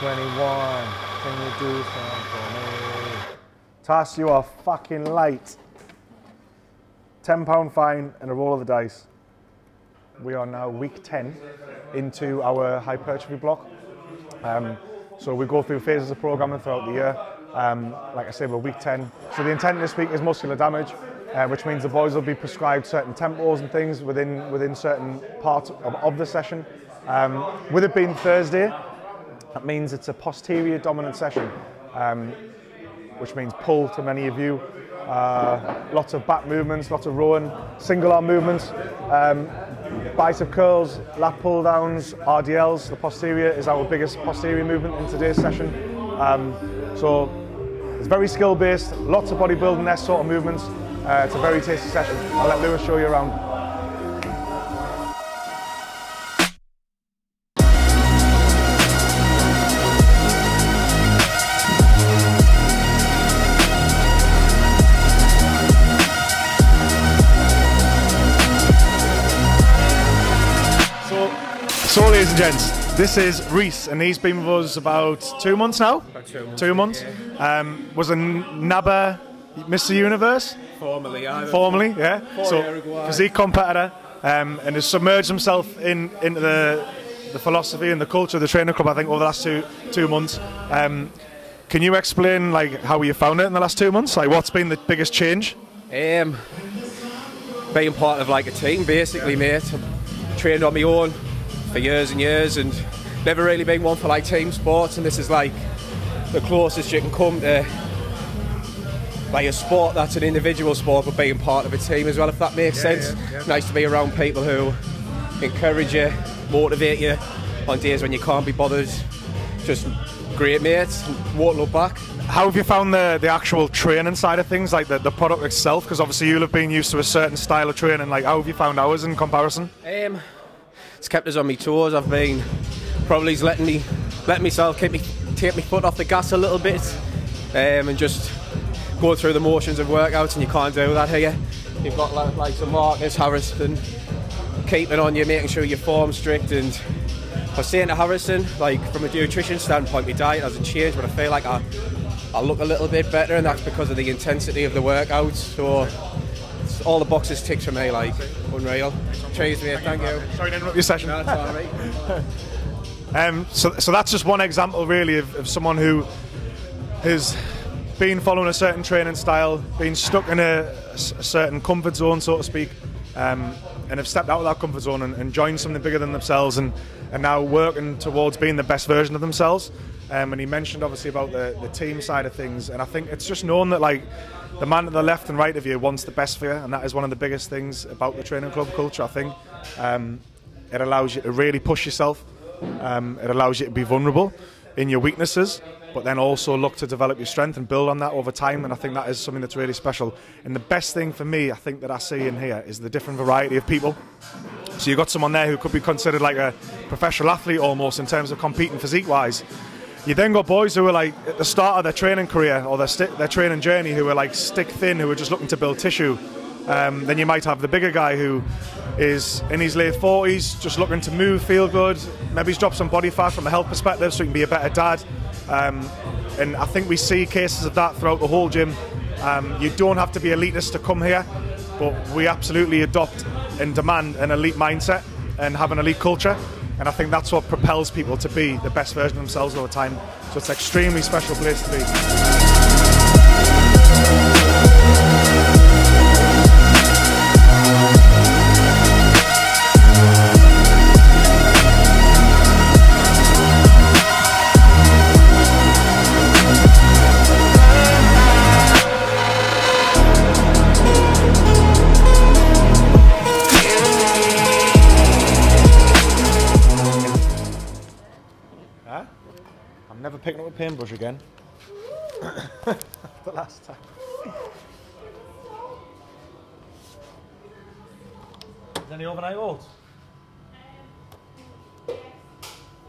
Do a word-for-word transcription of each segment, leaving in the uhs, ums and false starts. twenty-one, can you do something for me? Tass, you are fucking late. ten pound fine and a roll of the dice. We are now week ten into our hypertrophy block. Um, so we go through phases of programming throughout the year. Um, like I said, we're week ten. So the intent this week is muscular damage, uh, which means the boys will be prescribed certain tempos and things within, within certain parts of, of the session. Um, with it being Thursday, that means it's a posterior dominant session, um, which means pull to many of you. Uh, lots of back movements, lots of rowing, single arm movements, um, bicep curls, lat pull downs, R D Ls. The posterior is our biggest posterior movement in today's session. Um, so it's very skill based, lots of bodybuilding, that sort of movements. Uh, it's a very tasty session. I'll let Lewis show you around. So ladies and gents, this is Reece, and he's been with us about two months now. About two months. Two months. Yeah. Um, was a NABBA Mister Universe. Formerly, I Formerly, yeah. Formerly, so Uruguay. Physique competitor, um, and has submerged himself in into the the philosophy and the culture of the training club, I think, over the last two two months. Um, can you explain like how you found it in the last two months? Like what's been the biggest change? Um, being part of like a team, basically, yeah. Mate. I trained on my own for years and years, and never really been one for like team sports, and this is like the closest you can come to like a sport that's an individual sport, but being part of a team as well, if that makes yeah, sense. Yeah, yeah. It's nice to be around people who encourage you, motivate you on days when you can't be bothered. Just great mates, won't look back. How have you found the, the actual training side of things, like the, the product itself? Because obviously you'll have been used to a certain style of training, like how have you found ours in comparison? Um, It's kept us on my toes. I've been probably letting me, let myself keep me, take my foot off the gas a little bit, um, and just going through the motions of workouts. And you can't do that here. You've got like, like some Marcus Harrison keeping on you, making sure your form's strict. And I was saying to Harrison, like from a nutrition standpoint, my diet hasn't changed, but I feel like I, I look a little bit better, and that's because of the intensity of the workouts. So. All the boxes ticked for me, like unreal. Cheers, mate. Thank you. Sorry to interrupt your session. No, that's um, so, so that's just one example, really, of, of someone who has been following a certain training style, been stuck in a, a certain comfort zone, so to speak, um, and have stepped out of that comfort zone and, and joined something bigger than themselves, and are now working towards being the best version of themselves. Um, and he mentioned obviously about the, the team side of things, and I think it's just known that like. The man to the left and right of you wants the best for you, and that is one of the biggest things about the training club culture, I think. Um, it allows you to really push yourself. Um, it allows you to be vulnerable in your weaknesses, but then also look to develop your strength and build on that over time, and I think that is something that's really special. And the best thing for me, I think, that I see in here is the different variety of people. So you've got someone there who could be considered like a professional athlete almost in terms of competing physique-wise. You then got boys who are like at the start of their training career or their, their training journey who are like stick thin, who are just looking to build tissue. Um, then you might have the bigger guy who is in his late forties, just looking to move, feel good. Maybe he's dropped some body fat from a health perspective so he can be a better dad. Um, and I think we see cases of that throughout the whole gym. Um, you don't have to be elitist to come here, but we absolutely adopt and demand an elite mindset and have an elite culture. And I think that's what propels people to be the best version of themselves over time. So it's an extremely special place to be. Never picking up a paintbrush again. The last time. Is there any overnight oats?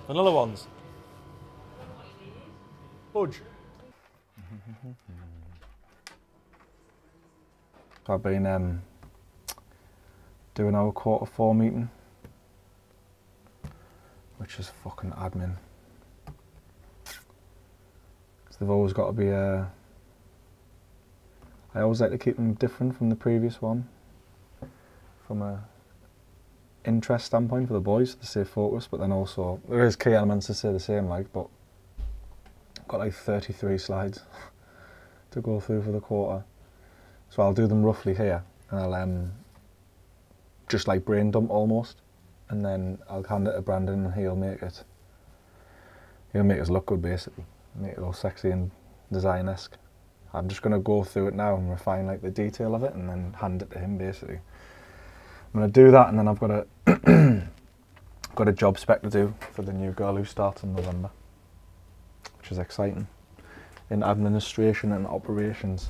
Vanilla ones. Budge. I've been um, doing our quarter four meeting, which is fucking admin. they've always got to be a... I always like to keep them different from the previous one, from a interest standpoint for the boys to stay focused, but then also there is key elements to stay the same, like, but I've got like thirty-three slides to go through for the quarter, so I'll do them roughly here, and I'll um, just like brain dump almost, and then I'll hand it to Brandon and he'll make it, he'll make us look good basically, make it all sexy and design-esque. I'm just going to go through it now and refine like the detail of it and then hand it to him basically. I'm going to do that and then I've got a got a job spec to do for the new girl who starts in November, which is exciting, in administration and operations.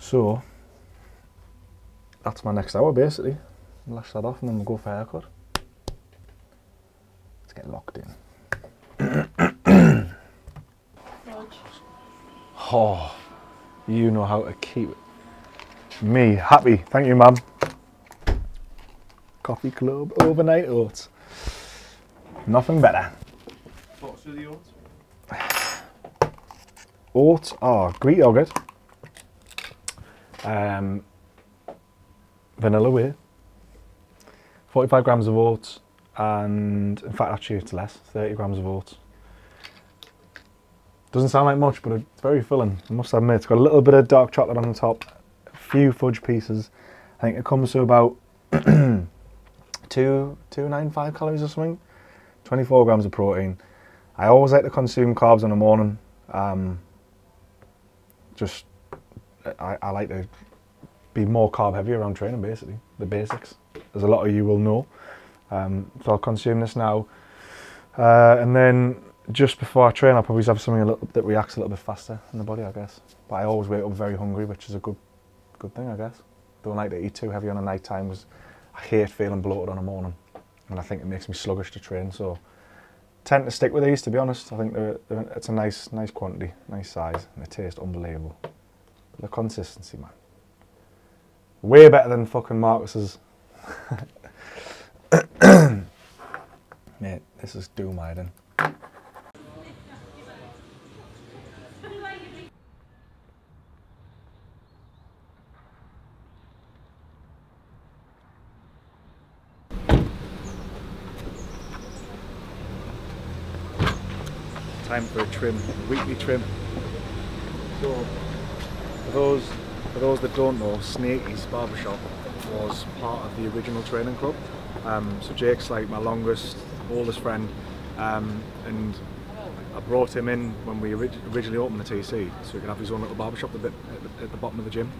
So that's my next hour basically. Lash that off and then we'll go for a haircut. Let's get locked in. Oh, you know how to keep me happy. Thank you, mum. Coffee club, overnight oats. Nothing better. What's with the oats? Oats are Greek yogurt, um, vanilla whey, forty-five grams of oats, and in fact, actually, it's less, thirty grams of oats. Doesn't sound like much, but it's very filling, I must admit. It's got a little bit of dark chocolate on the top, a few fudge pieces. I think it comes to about two, two nine five calories or something. twenty-four grams of protein. I always like to consume carbs in the morning. Um, just, I, I like to be more carb heavy around training, basically. The basics, as a lot of you will know. Um, so I'll consume this now. Uh, and then, just before I train, I'll probably have something a little, that reacts a little bit faster in the body, I guess. But I always wake up very hungry, which is a good good thing, I guess. Don't like to eat too heavy on a night time, because I hate feeling bloated on a morning. And I think it makes me sluggish to train, so tend to stick with these, to be honest. I think they're, they're, it's a nice nice quantity, nice size, and they taste unbelievable. The consistency, man. Way better than fucking Marcus's. Mate, this is doom hiding. Time for a trim, a weekly trim. So, for those, for those that don't know, Snakey's Barbershop was part of the original training club. Um, so Jake's like my longest, oldest friend, um, and I brought him in when we orig originally opened the T C, so he could have his own little barbershop at the, at the, at the bottom of the gym.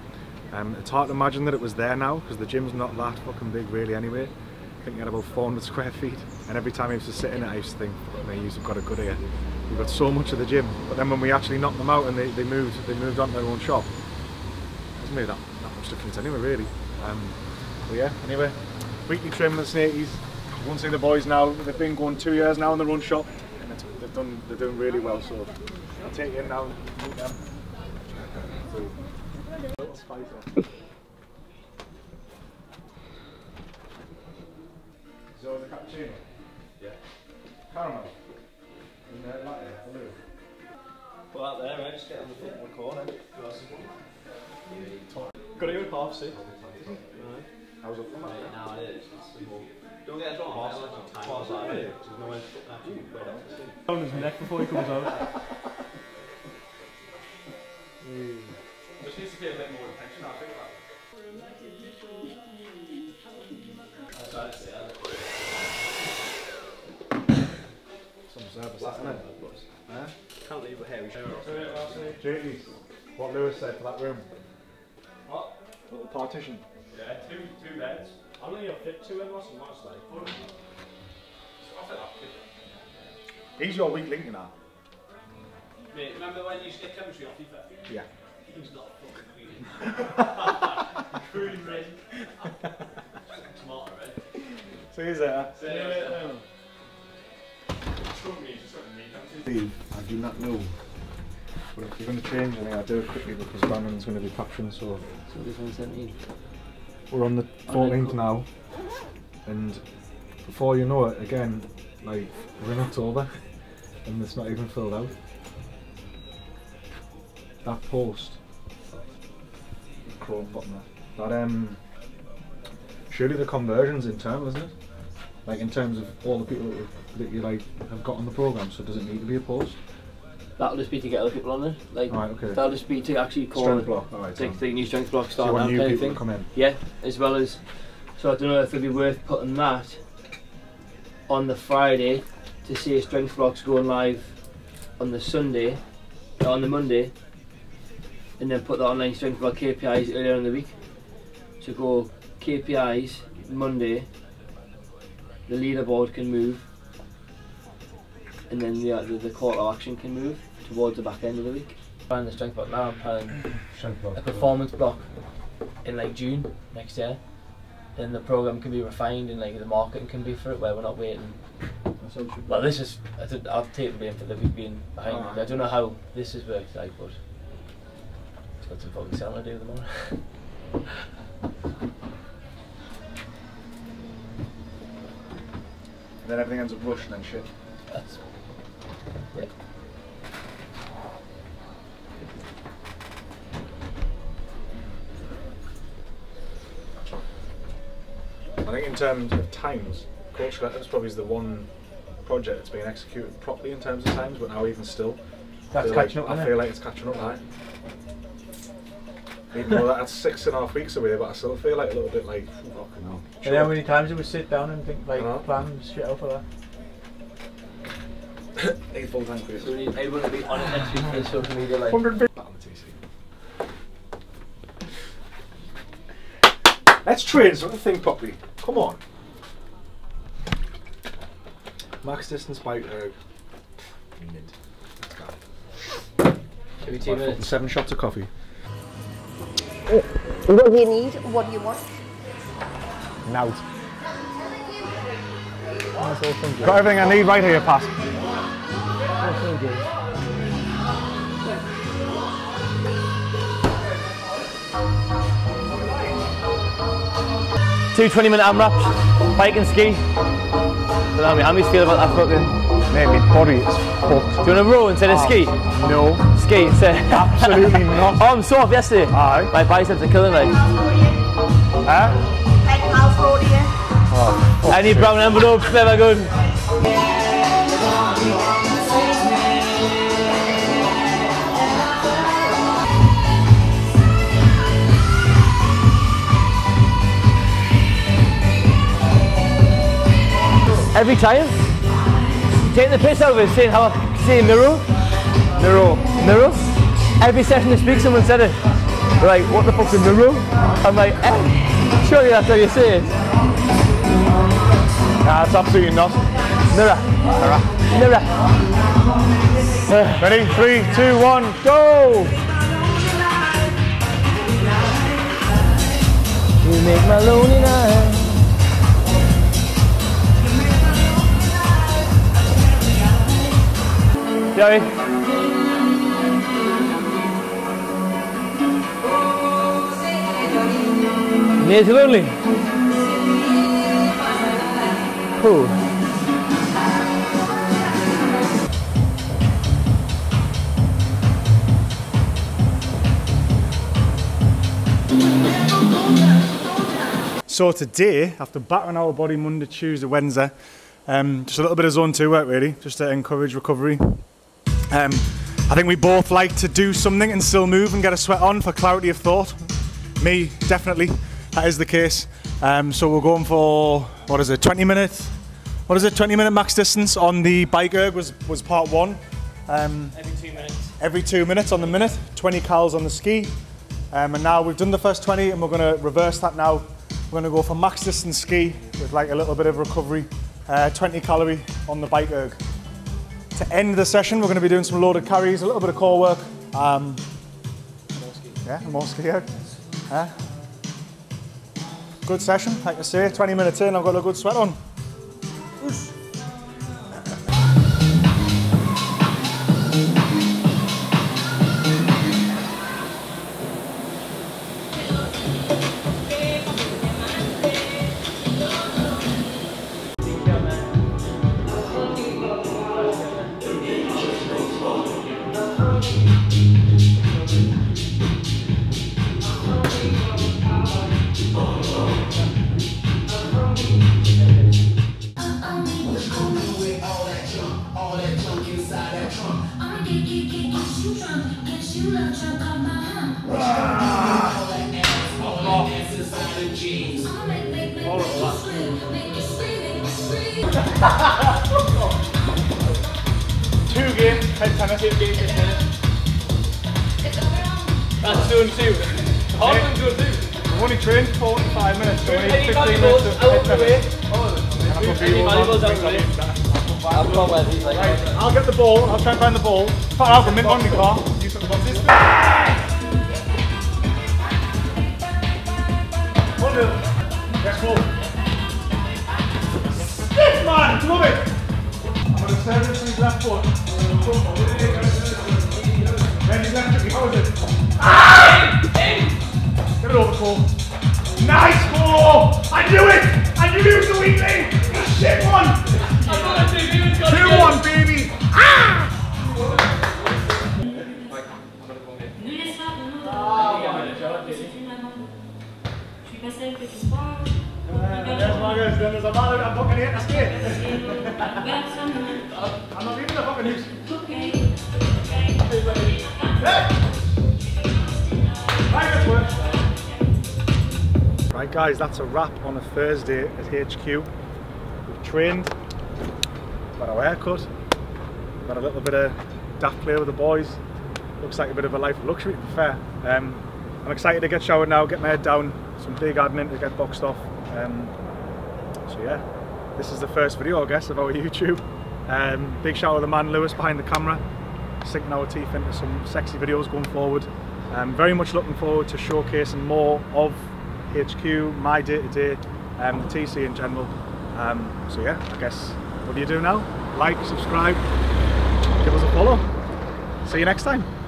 Um, it's hard to imagine that it was there now, because the gym's not that fucking big really anyway. I think he had about four hundred square feet, and every time he used to sit in it I used to think, man, you've got a good ear, you've got so much of the gym. But then when we actually knocked them out and they, they moved they moved on to their own shop, it doesn't make that, that much difference anyway really. Um, but yeah, anyway, weekly trim at Snakey's. You won't see the boys now, they've been going two years now in their own shop, and it's, they've done, they're doing really well, so I'll take you in now and meet them. A little spicy. So the cappuccino, yeah, caramel, and then latte, blue. Put that there, right? Just get on the front of the corner. Got it with half six. How was it for that? Now it is. Don't get a draw. Half six. No one's down his neck before he comes out. Just needs to pay a bit more attention, I think. Nervous, isn't it? Yeah? Can't leave it here. Duties. What Lewis said for that room. What? Put the partition. Yeah, two two beds. I don't think you'll fit two in last and last night. He's your weak link in that. Mate, remember when you used to get chemistry off your feet? Yeah. He's not a fucking weak link. Smarter, eh? See you later. See you later. I do not know, but if you're going to change anything, I'll do it quickly because Brandon's going to be patching, so... We're on the fourteenth now, and before you know it, again, like, we're in October, and it's not even filled out. that post, crawl button there, that um, surely the conversion's internal, isn't it? Like in terms of all the people that, that you like have got on the program, so does it need to be a post? That'll just be to get other people on it. Like, right, okay. That'll just be to actually call strength block. All right, take so. the new strength block, start so that kind of thing. Come in. Yeah, as well as. So I don't know if it'd be worth putting that on the Friday to see if strength blocks going live on the Sunday, or on the Monday, and then put the online strength block K P Is earlier in the week. So go K P Is Monday. The leaderboard can move, and then the, the, the call to action can move towards the back end of the week. I'm planning the strength block now, I'm planning strength block, a performance block in like June next year. Then the programme can be refined and like the marketing can be for it, where we're not waiting. Well, this is, I think, I've taken blame for the week being behind. Right. I don't know how this has worked, like, but it's got some fucking selling to do with the morning. And then everything ends up rushing and shit. That's yeah. I think in terms of times, Coach Letters probably is the one project that's been executed properly in terms of times, but now even still, that's catching like, up. I feel it? like it's catching up, right? Even though that's six and a half weeks away, but I still feel like a little bit like, fucking hell. And how many times do we sit down and think, like, plan shit out for that? Need full time creators. We need everyone to be on it next week for social media, like. one hundred percent on the T C. Let's train something thing properly. Come on. Max distance bike erg. Let's go. Every two minutes. Seven shots of coffee. What do you need? What do you want? Now. Awesome. Got everything I need right here, Pat. Awesome. two twenty minute AMRAPs, bike and ski. I don't know how many feel about that fucking. Mate, my body is fucked. Do you want to row instead of ah, ski? No. Ski instead? Absolutely not. Oh, I'm soft yesterday. Aye. My biceps are killing me. Like. Huh? Like house road here. Oh, oh, Any shit. brown envelopes, never good. Every time? Take the piss out of it, saying how I say Miro. Miro. Miro? Every session this week someone said it. They're like, what the fuck's a Miro? I'm like, eh, surely that's how you say it. Nah, it's absolutely not. Mirror. Mirror. Mirror. Uh, Ready? Three, two, one, go! You make my lonely night. Joey. Near to lonely. Cool. So today, after battering our body Monday, Tuesday, Wednesday, um, just a little bit of zone two work really, just to encourage recovery. Um, I think we both like to do something and still move and get a sweat on for clarity of thought. Me, definitely, that is the case. Um, so we're going for, what is it, twenty minutes? What is it, twenty minute max distance on the bike erg was, was part one. Um, every two minutes. Every two minutes on the minute, twenty cals on the ski. Um, and now we've done the first twenty and we're gonna reverse that now. We're gonna go for max distance ski with like a little bit of recovery, uh, twenty calorie on the bike erg. To end the session, we're going to be doing some loaded carries, a little bit of core work. Um, yeah, more ski out. Yeah. Good session, like I say, twenty minutes in, I've got a good sweat on. Oof. Thank you. you drunk, guess you love drunk on my hump. All that ass, all that ass is all in jeans. I'll make, make, make, make you scream, make you scream, make you scream. Two games, can I say a game this minute? It's over on. That's doing two. Hard one's doing two. I've only trained forty-five minutes, so only fifteen minutes of head tennis. I'll get the ball, I'll try and find the ball. Put out the mint on the car, use some of the boxes. one nil. Next ball. Stiff man, love it! I'm going to turn it to his left foot. Then his left foot, how is it? Ah! Get it over, Paul. Nice ball! I knew it! I knew it was the weak link! Shit one! two one, baby! Ah! There's Marcus, then there's a ball out of fucking hit, that's it! I'm not leaving the fucking hoops. Okay. Hey! Right guys, that's a wrap on a Thursday at H Q. Trained, got our haircut, got a little bit of daft play with the boys. Looks like a bit of a life of luxury to be fair. Um, I'm excited to get showered now, get my head down, some big admin to get boxed off. Um, so yeah, this is the first video I guess of our YouTube. Um, big shout out to the man Lewis behind the camera, sinking our teeth into some sexy videos going forward. Um, very much looking forward to showcasing more of H Q, my day to day, um, the T C in general. Um, so yeah, I guess, what do you do now? Like, subscribe, give us a follow. See you next time.